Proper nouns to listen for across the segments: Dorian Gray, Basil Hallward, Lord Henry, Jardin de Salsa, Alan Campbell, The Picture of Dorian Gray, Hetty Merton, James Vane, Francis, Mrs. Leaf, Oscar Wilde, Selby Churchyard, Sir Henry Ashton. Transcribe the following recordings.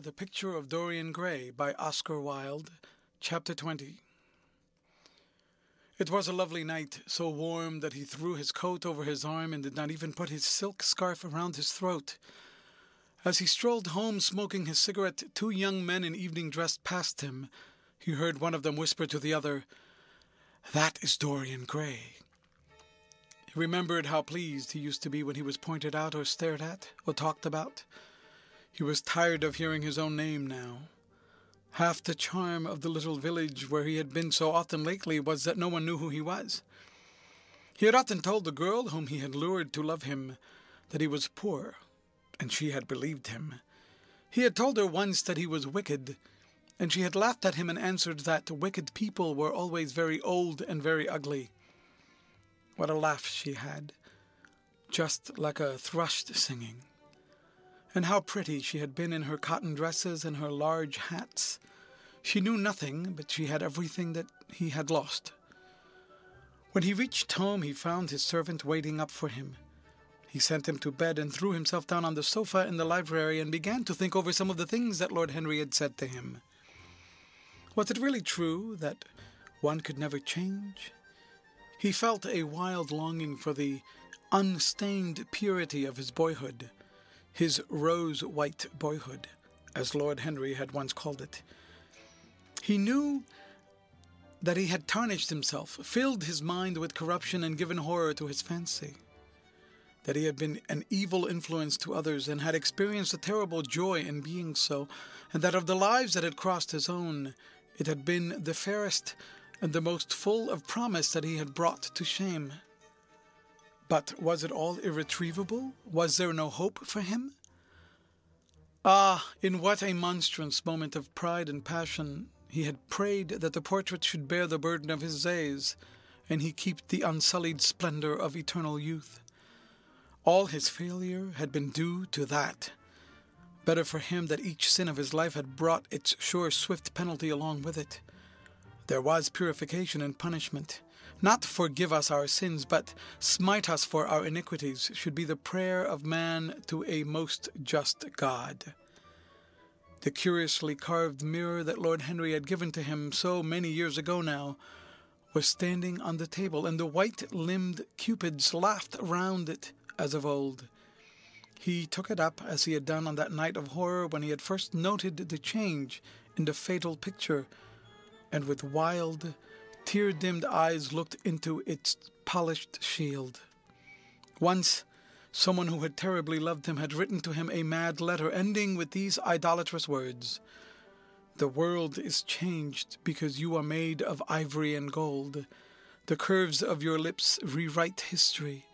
The Picture of Dorian Gray by Oscar Wilde, Chapter 20. It was a lovely night, so warm that he threw his coat over his arm and did not even put his silk scarf around his throat. As he strolled home smoking his cigarette, two young men in evening dress passed him. He heard one of them whisper to the other, "That is Dorian Gray." He remembered how pleased he used to be when he was pointed out or stared at or talked about. He was tired of hearing his own name now. Half the charm of the little village where he had been so often lately was that no one knew who he was. He had often told the girl whom he had lured to love him that he was poor, and she had believed him. He had told her once that he was wicked, and she had laughed at him and answered that wicked people were always very old and very ugly. What a laugh she had, just like a thrush singing. And how pretty she had been in her cotton dresses and her large hats. She knew nothing, but she had everything that he had lost. When he reached home, he found his servant waiting up for him. He sent him to bed and threw himself down on the sofa in the library and began to think over some of the things that Lord Henry had said to him. Was it really true that one could never change? He felt a wild longing for the unstained purity of his boyhood. His rose-white boyhood, as Lord Henry had once called it. He knew that he had tarnished himself, filled his mind with corruption and given horror to his fancy, that he had been an evil influence to others and had experienced a terrible joy in being so, and that of the lives that had crossed his own, it had been the fairest and the most full of promise that he had brought to shame. But was it all irretrievable? Was there no hope for him? Ah, in what a monstrous moment of pride and passion he had prayed that the portrait should bear the burden of his days, and he keep the unsullied splendor of eternal youth. All his failure had been due to that. Better for him that each sin of his life had brought its sure, swift penalty along with it. There was purification and punishment. Not forgive us our sins, but smite us for our iniquities should be the prayer of man to a most just God. The curiously carved mirror that Lord Henry had given to him so many years ago now was standing on the table, and the white-limbed cupids laughed round it as of old. He took it up as he had done on that night of horror when he had first noted the change in the fatal picture, and with wild, tear-dimmed eyes looked into its polished shield. Once, someone who had terribly loved him had written to him a mad letter, ending with these idolatrous words, "The world is changed because you are made of ivory and gold. The curves of your lips rewrite history."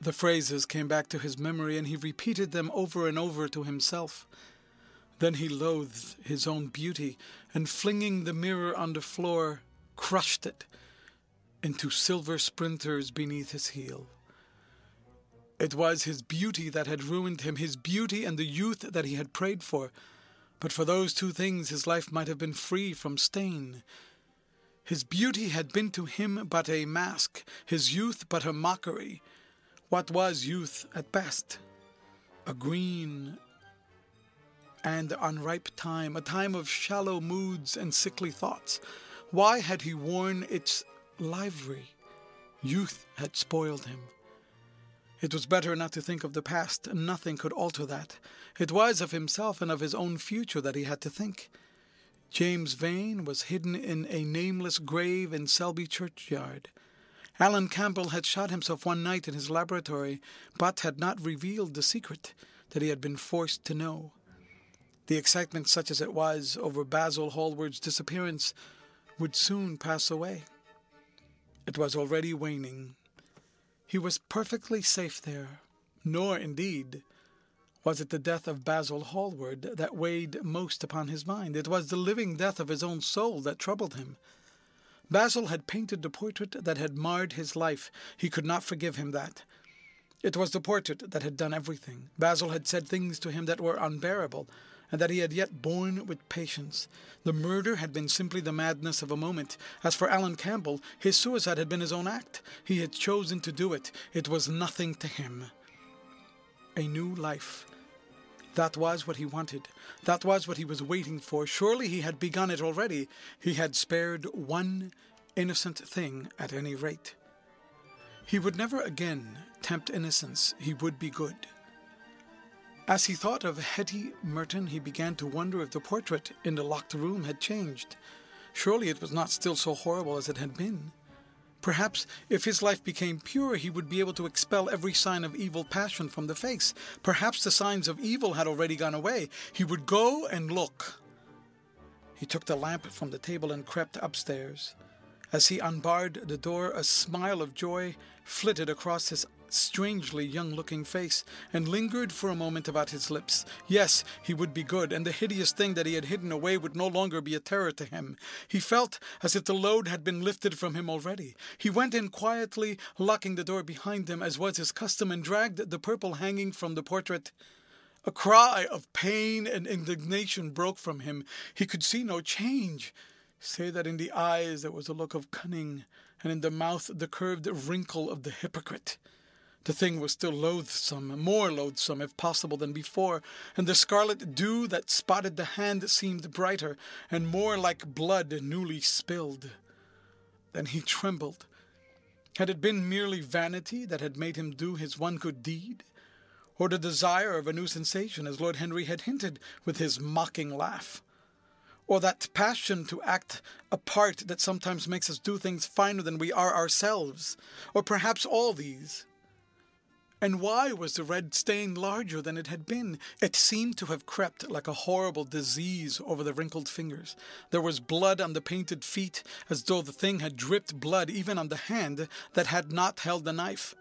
The phrases came back to his memory, and he repeated them over and over to himself. Then he loathed his own beauty, and flinging the mirror on the floor, crushed it into silver splinters beneath his heel. It was his beauty that had ruined him, his beauty and the youth that he had prayed for. But for those two things his life might have been free from stain. His beauty had been to him but a mask, his youth but a mockery. What was youth at best? A green and unripe time, a time of shallow moods and sickly thoughts. Why had he worn its livery? Youth had spoiled him. It was better not to think of the past. Nothing could alter that. It was of himself and of his own future that he had to think. James Vane was hidden in a nameless grave in Selby Churchyard. Alan Campbell had shot himself one night in his laboratory, but had not revealed the secret that he had been forced to know. The excitement, such as it was, over Basil Hallward's disappearance would soon pass away. It was already waning. He was perfectly safe there, nor, indeed, was it the death of Basil Hallward that weighed most upon his mind. It was the living death of his own soul that troubled him. Basil had painted the portrait that had marred his life. He could not forgive him that. It was the portrait that had done everything. Basil had said things to him that were unbearable, and that he had yet borne with patience. The murder had been simply the madness of a moment. As for Alan Campbell, his suicide had been his own act. He had chosen to do it. It was nothing to him. A new life, That was what he wanted. That was what he was waiting for. Surely he had begun it already. He had spared one innocent thing at any rate. He would never again tempt innocence. He would be good. As he thought of Hetty Merton, he began to wonder if the portrait in the locked room had changed. Surely it was not still so horrible as it had been. Perhaps if his life became pure, he would be able to expel every sign of evil passion from the face. Perhaps the signs of evil had already gone away. He would go and look. He took the lamp from the table and crept upstairs. As he unbarred the door, a smile of joy flitted across his strangely young-looking face and lingered for a moment about his lips. Yes, he would be good, and the hideous thing that he had hidden away would no longer be a terror to him. He felt as if the load had been lifted from him already. He went in quietly, locking the door behind him, as was his custom, and dragged the purple hanging from the portrait. A cry of pain and indignation broke from him. He could see no change, save that in the eyes there was a look of cunning, and in the mouth the curved wrinkle of the hypocrite. The thing was still loathsome, more loathsome, if possible, than before, and the scarlet dew that spotted the hand seemed brighter and more like blood newly spilled. Then he trembled. Had it been merely vanity that had made him do his one good deed, or the desire of a new sensation, as Lord Henry had hinted with his mocking laugh? Or that passion to act a part that sometimes makes us do things finer than we are ourselves, or perhaps all these? And why was the red stain larger than it had been? It seemed to have crept like a horrible disease over the wrinkled fingers. There was blood on the painted feet, as though the thing had dripped blood even on the hand that had not held the knife.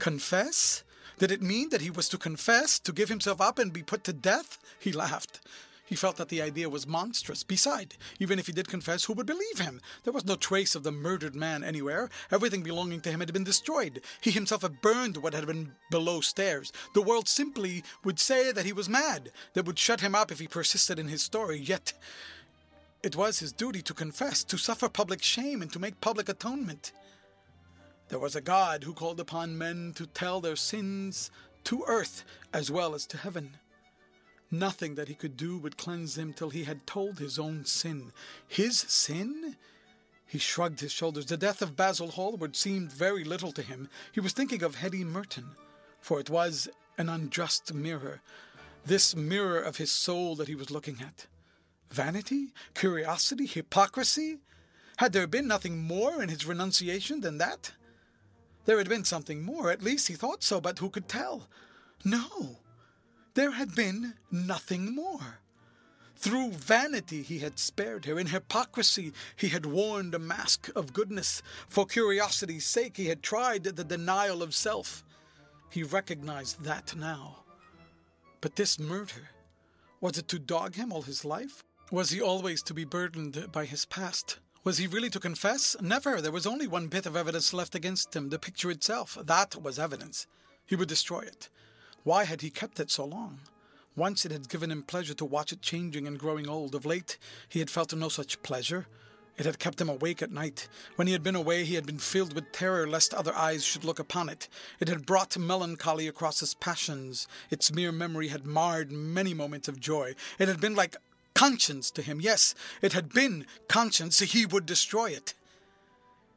Confess? Did it mean that he was to confess, to give himself up and be put to death? He laughed. He felt that the idea was monstrous. Beside, even if he did confess, who would believe him? There was no trace of the murdered man anywhere. Everything belonging to him had been destroyed. He himself had burned what had been below stairs. The world simply would say that he was mad. They would shut him up if he persisted in his story. Yet, it was his duty to confess, to suffer public shame, and to make public atonement. There was a God who called upon men to tell their sins to earth as well as to heaven. Nothing that he could do would cleanse him till he had told his own sin. His sin? He shrugged his shoulders. The death of Basil Hallward seemed very little to him. He was thinking of Hetty Merton, for it was an unjust mirror, this mirror of his soul that he was looking at. Vanity? Curiosity? Hypocrisy? Had there been nothing more in his renunciation than that? There had been something more, at least he thought so, but who could tell? No! There had been nothing more. Through vanity he had spared her. In hypocrisy he had worn the mask of goodness. For curiosity's sake he had tried the denial of self. He recognized that now. But this murder, was it to dog him all his life? Was he always to be burdened by his past? Was he really to confess? Never. There was only one bit of evidence left against him, the picture itself. That was evidence. He would destroy it. Why had he kept it so long? Once it had given him pleasure to watch it changing and growing old. Of late, he had felt no such pleasure. It had kept him awake at night. When he had been away, he had been filled with terror lest other eyes should look upon it. It had brought melancholy across his passions. Its mere memory had marred many moments of joy. It had been like conscience to him. Yes, it had been conscience. He would destroy it.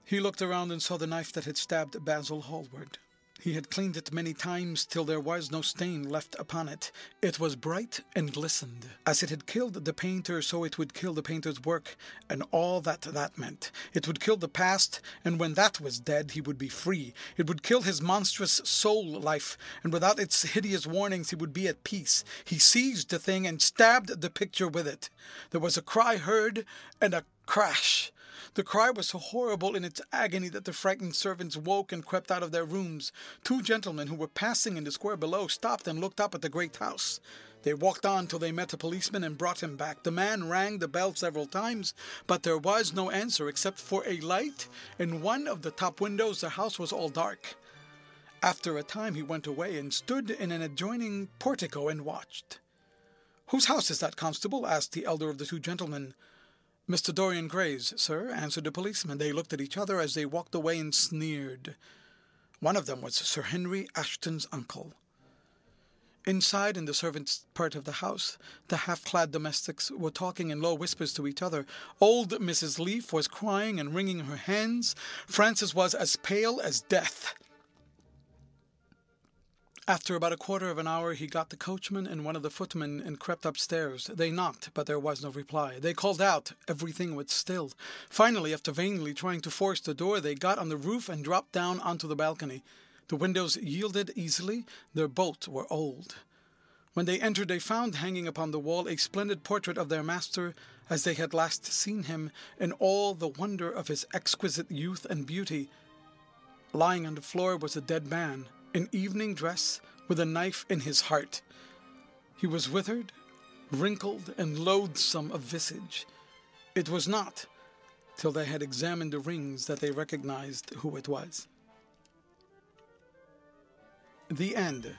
He looked around and saw the knife that had stabbed Basil Hallward. He had cleaned it many times till there was no stain left upon it. It was bright and glistened. As it had killed the painter, so it would kill the painter's work, and all that meant. It would kill the past, and when that was dead, he would be free. It would kill his monstrous soul life, and without its hideous warnings, he would be at peace. He seized the thing and stabbed the picture with it. There was a cry heard, and a crash. The cry was so horrible in its agony that the frightened servants woke and crept out of their rooms. Two gentlemen who were passing in the square below stopped and looked up at the great house. They walked on till they met a policeman and brought him back. The man rang the bell several times, but there was no answer except for a light. In one of the top windows, the house was all dark. After a time, he went away and stood in an adjoining portico and watched. "Whose house is that, constable?" asked the elder of the two gentlemen. "Mr. Dorian Gray's, sir," answered the policeman. They looked at each other as they walked away and sneered. One of them was Sir Henry Ashton's uncle. Inside, in the servants' part of the house, the half-clad domestics were talking in low whispers to each other. Old Mrs. Leaf was crying and wringing her hands. Francis was as pale as death. After about a quarter of an hour, he got the coachman and one of the footmen and crept upstairs. They knocked, but there was no reply. They called out. Everything was still. Finally, after vainly trying to force the door, they got on the roof and dropped down onto the balcony. The windows yielded easily. Their bolts were old. When they entered, they found hanging upon the wall a splendid portrait of their master as they had last seen him, in all the wonder of his exquisite youth and beauty. Lying on the floor was a dead man, in evening dress, with a knife in his heart. He was withered, wrinkled, and loathsome of visage. It was not till they had examined the rings that they recognized who it was. The End.